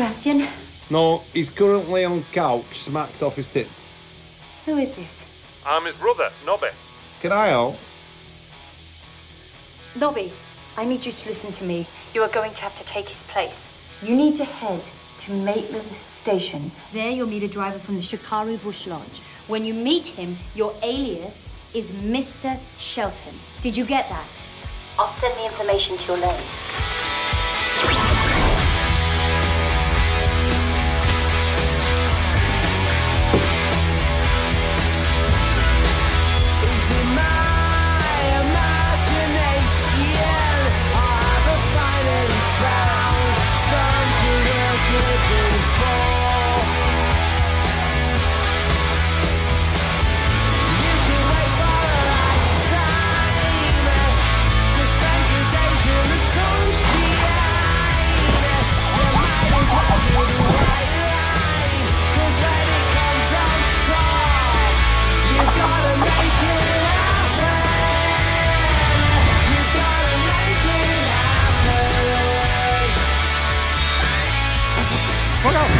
Sebastian? No, he's currently on couch, smacked off his tits. Who is this? I'm his brother, Nobby. Can I help? Nobby, I need you to listen to me. You are going to have to take his place. You need to head to Maitland Station. There you'll meet a driver from the Shikari Bush Lodge. When you meet him, your alias is Mr. Shelton. Did you get that? I'll send the information to your lens.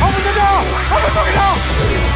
Open the door! Open the door!